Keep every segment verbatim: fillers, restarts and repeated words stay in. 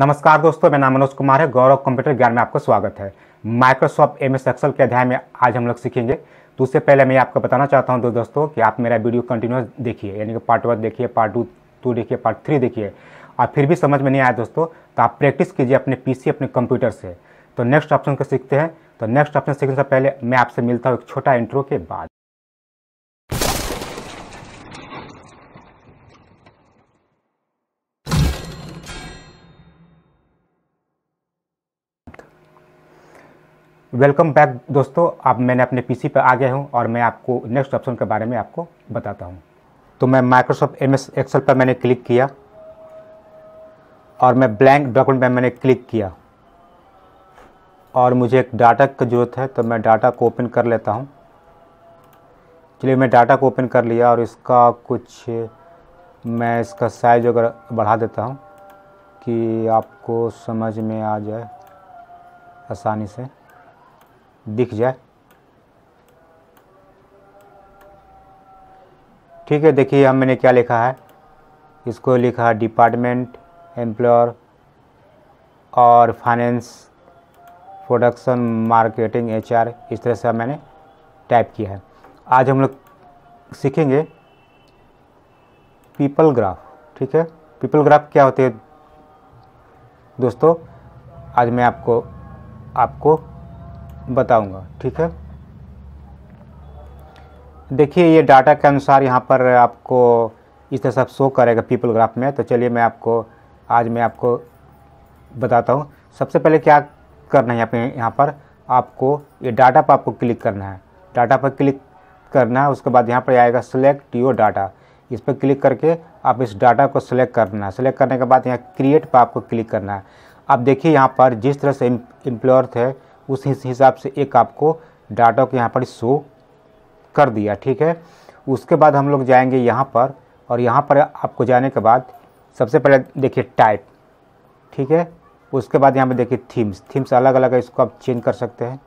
नमस्कार दोस्तों, मैं नाम मनोज कुमार है। गौरव कंप्यूटर ज्ञान में आपका स्वागत है। माइक्रोसॉफ्ट एम एस एक्सेल के अध्याय में आज हम लोग सीखेंगे। तो उससे पहले मैं आपको बताना चाहता हूं दो दोस्तों कि आप मेरा वीडियो कंटिन्यूस देखिए, यानी कि पार्ट वन देखिए, पार्ट टू टू देखिए, पार्ट थ्री देखिए, और फिर भी समझ में नहीं आया दोस्तों तो आप प्रैक्टिस कीजिए अपने पी सी अपने कंप्यूटर से। तो नेक्स्ट ऑप्शन को सीखते हैं। तो नेक्स्ट ऑप्शन सीखने से पहले मैं आपसे मिलता हूँ एक छोटा इंट्रो के बाद। वेलकम बैक दोस्तों, अब मैंने अपने पीसी पर आ गया हूँ और मैं आपको नेक्स्ट ऑप्शन के बारे में आपको बताता हूँ। तो मैं माइक्रोसॉफ्ट एम एस एक्सेल पर मैंने क्लिक किया और मैं ब्लैंक डॉक्यूमेंट पर मैंने क्लिक किया और मुझे एक डाटा की ज़रूरत है, तो मैं डाटा को ओपन कर लेता हूँ। चलिए, मैं डाटा को ओपन कर लिया और इसका कुछ मैं इसका साइज वगैरह बढ़ा देता हूँ कि आपको समझ में आ जाए, आसानी से दिख जाए। ठीक है, देखिए हम मैंने क्या लिखा है। इसको लिखा है डिपार्टमेंट, एम्प्लॉयर और फाइनेंस, प्रोडक्शन, मार्केटिंग, एचआर, इस तरह से मैंने टाइप किया है। आज हम लोग सीखेंगे पीपल ग्राफ। ठीक है, पीपल ग्राफ क्या होते हैं दोस्तों, आज मैं आपको आपको बताऊंगा। ठीक है, देखिए ये डाटा के अनुसार यहाँ पर आपको इस तरह सब शो करेगा पीपल ग्राफ में। तो चलिए मैं आपको आज मैं आपको बताता हूँ। सबसे पहले क्या करना है, यहाँ पे यहाँ पर आपको ये डाटा पर आपको क्लिक करना है, डाटा पर क्लिक करना है। उसके बाद यहाँ पर आएगा सिलेक्ट योर डाटा, इस पर क्लिक करके आप इस डाटा को सिलेक्ट करना है। सिलेक्ट करने के बाद यहाँ क्रिएट पर आपको क्लिक करना है। आप देखिए यहाँ पर जिस तरह से एम्प्लॉयर थे उस हिसाब से एक आपको डाटा को यहाँ पर शो कर दिया। ठीक है, उसके बाद हम लोग जाएंगे यहाँ पर, और यहाँ पर आपको जाने के बाद सबसे पहले देखिए टाइप। ठीक है, उसके बाद यहाँ पर देखिए थीम्स, थीम्स अलग अलग है, इसको आप चेंज कर सकते हैं।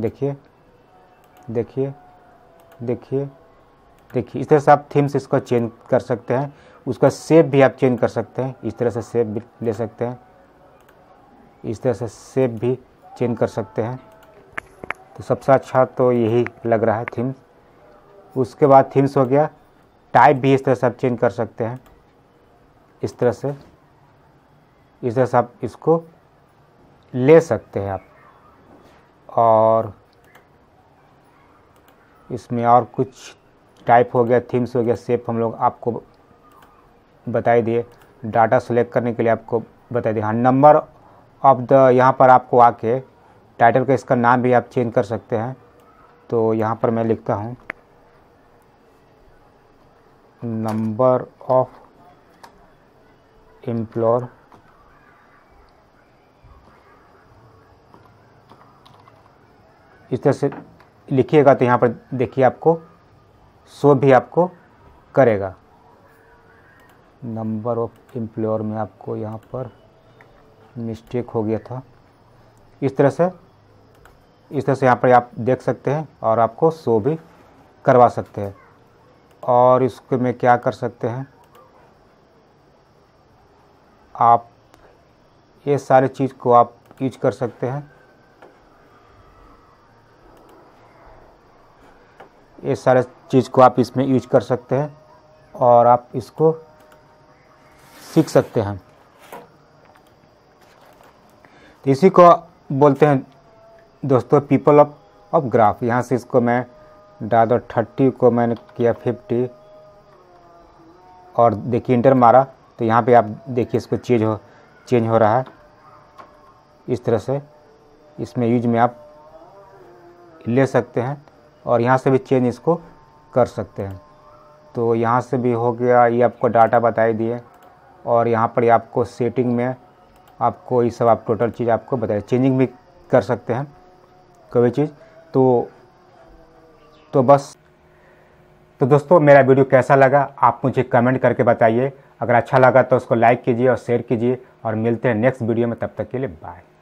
देखिए देखिए देखिए देखिए इस तरह से आप थीम्स इसको चेंज कर सकते हैं। उसका शेप भी आप चेंज कर सकते हैं, इस तरह से शेप भी ले सकते हैं, इस तरह से शेप भी चेंज कर सकते हैं। तो सबसे अच्छा तो यही लग रहा है थीम्स। उसके बाद थीम्स हो गया, टाइप भी इस तरह से आप चेंज कर सकते हैं, इस तरह से इस तरह से आप इसको ले सकते हैं आप। और इसमें और कुछ टाइप हो गया, थीम्स हो गया, शेप हम लोग आपको बताई दिए, डाटा सेलेक्ट करने के लिए आपको बता दिया। हाँ, नंबर ऑफ द यहाँ पर आपको आके टाइटल का इसका नाम भी आप चेंज कर सकते हैं। तो यहाँ पर मैं लिखता हूँ नंबर ऑफ एम्प्लॉयर इस तरह से लिखिएगा। तो यहाँ पर देखिए आपको शो भी आपको करेगा नंबर ऑफ एम्प्लॉयर में। आपको यहाँ पर मिस्टेक हो गया था, इस तरह से इस तरह से यहाँ पर आप देख सकते हैं और आपको शो भी करवा सकते हैं। और इसके में क्या कर सकते हैं आप, ये सारे चीज़ को आप यूज कर सकते हैं, ये सारे चीज़ को आप इसमें यूज कर सकते हैं और आप इसको सीख सकते हैं। इसी को बोलते हैं दोस्तों पीपल ऑफ ऑफ ग्राफ। यहाँ से इसको मैं डाल दो, थर्टी को मैंने किया फिफ्टी और देखिए इंटर मारा तो यहाँ पे आप देखिए इसको चेंज हो चेंज हो रहा है। इस तरह से इसमें यूज में आप ले सकते हैं और यहाँ से भी चेंज इसको कर सकते हैं। तो यहाँ से भी हो गया, ये आपको डाटा बताई दिए और यहाँ पर आपको सेटिंग में आपको ये सब आप टोटल चीज़ आपको बताइए। चेंजिंग भी कर सकते हैं कोई चीज़। तो तो बस तो दोस्तों मेरा वीडियो कैसा लगा आप मुझे कमेंट करके बताइए। अगर अच्छा लगा तो उसको लाइक कीजिए और शेयर कीजिए और मिलते हैं नेक्स्ट वीडियो में। तब तक के लिए बाय।